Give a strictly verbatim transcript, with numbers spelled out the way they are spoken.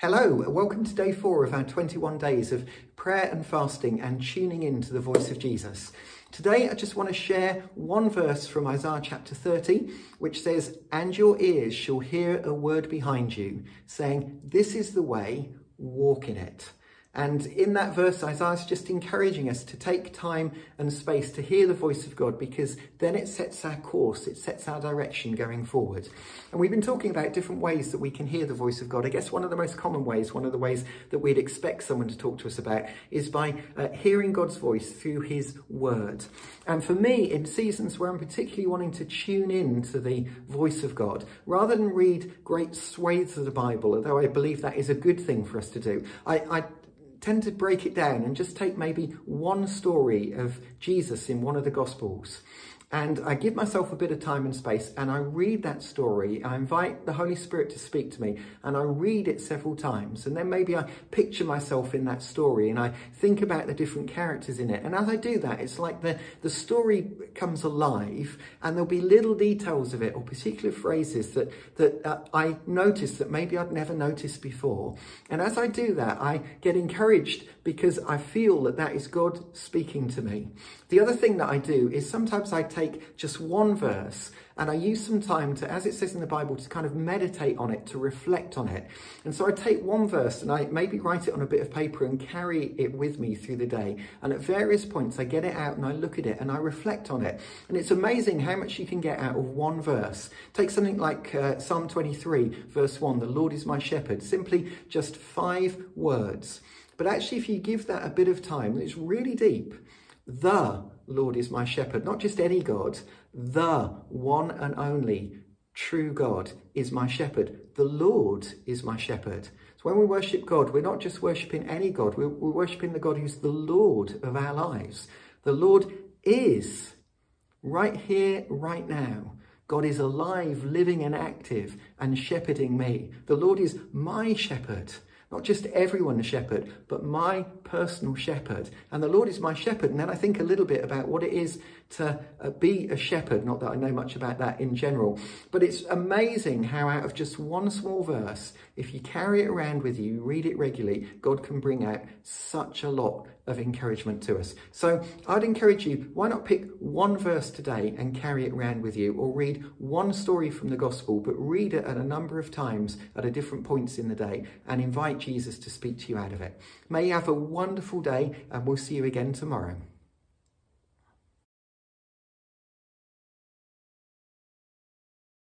Hello, welcome to day four of our twenty-one days of prayer and fasting and tuning in to the voice of Jesus. Today I just want to share one verse from Isaiah chapter thirty, which says, "And your ears shall hear a word behind you, saying, this is the way, walk in it." And in that verse, Isaiah is just encouraging us to take time and space to hear the voice of God, because then it sets our course, it sets our direction going forward. And we've been talking about different ways that we can hear the voice of God. I guess one of the most common ways, one of the ways that we'd expect someone to talk to us about, is by uh, hearing God's voice through his word. And for me, in seasons where I'm particularly wanting to tune in to the voice of God, rather than read great swathes of the Bible, although I believe that is a good thing for us to do, I, I tend to break it down and just take maybe one story of Jesus in one of the Gospels. And I give myself a bit of time and space, and I read that story. I invite the Holy Spirit to speak to me, and I read it several times. And then maybe I picture myself in that story, and I think about the different characters in it. And as I do that, it's like the, the story comes alive, and there'll be little details of it or particular phrases that, that uh, I notice that maybe I'd never noticed before. And as I do that, I get encouraged, because I feel that that is God speaking to me. The other thing that I do is sometimes I take take just one verse, and I use some time to, as it says in the Bible, to kind of meditate on it, to reflect on it. And so I take one verse and I maybe write it on a bit of paper and carry it with me through the day. And at various points I get it out and I look at it and I reflect on it. And it's amazing how much you can get out of one verse. Take something like uh, Psalm twenty-three, verse one, "The Lord is my shepherd." Simply just five words. But actually, if you give that a bit of time, it's really deep. The Lord is my shepherd, not just any God, the one and only true God is my shepherd. The Lord is my shepherd. So when we worship God, we're not just worshipping any God, we're, we're worshipping the God who's the Lord of our lives. The Lord is right here, right now. God is alive, living and active and shepherding me. The Lord is my shepherd. Not just everyone a shepherd, but my personal shepherd. And the Lord is my shepherd. And then I think a little bit about what it is to uh, be a shepherd. Not that I know much about that in general. But it's amazing how out of just one small verse, if you carry it around with you, read it regularly, God can bring out such a lot of encouragement to us. So I'd encourage you, why not pick one verse today and carry it around with you, or read one story from the gospel, but read it at a number of times at a different points in the day, and invite Jesus to speak to you out of it. May you have a wonderful day, and we'll see you again tomorrow.